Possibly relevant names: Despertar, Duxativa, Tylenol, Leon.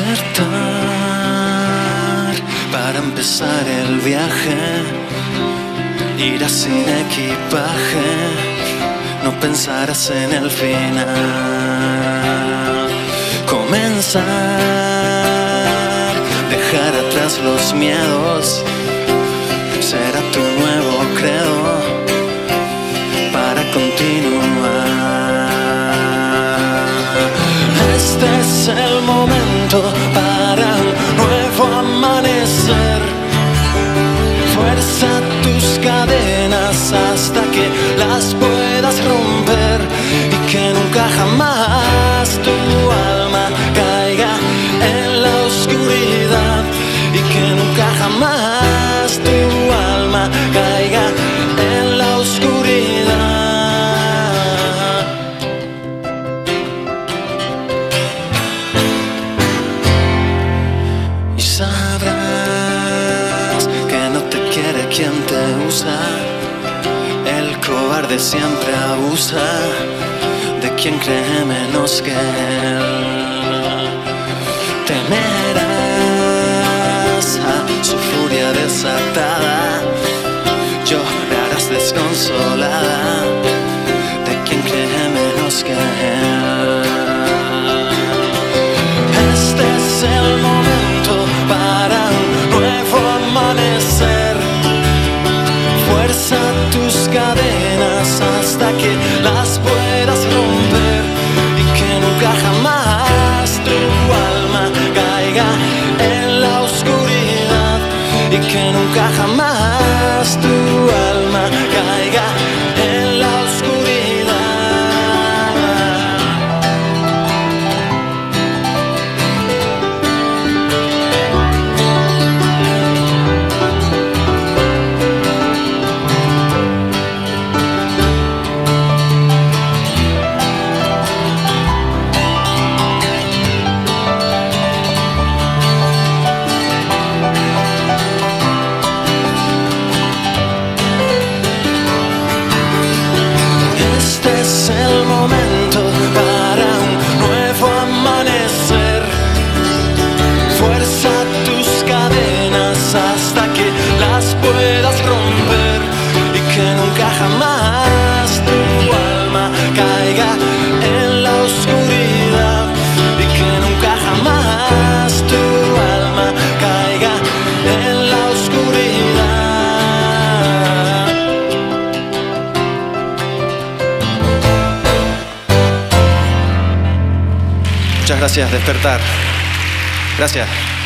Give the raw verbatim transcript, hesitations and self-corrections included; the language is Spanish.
despertar para empezar el viaje. Irás sin equipaje, no pensarás en el final. Comenzar, dejar atrás los miedos, será tu nuevo credo para continuar. Este es el momento para un nuevo amanecer. Fuerza tus cadenas hasta que las puedas romper y que nunca jamás tu alma caiga en la oscuridad y que nunca jamás tu alma caiga en la oscuridad. Y sabrás que no te quiere quien te usa. El cobarde siempre abusa de quien cree menos que él. Temerás a su furia desatada, llorarás desconsolada de quien cree menos que él. Este es el momento para un nuevo amanecer. Fuerza tus cadenas hasta que las puedas romper y que nunca jamás tu alma caiga en la oscuridad y que nunca jamás tu alma caiga en la oscuridad. Muchas gracias, Despertar. Gracias.